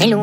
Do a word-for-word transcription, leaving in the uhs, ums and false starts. vélo.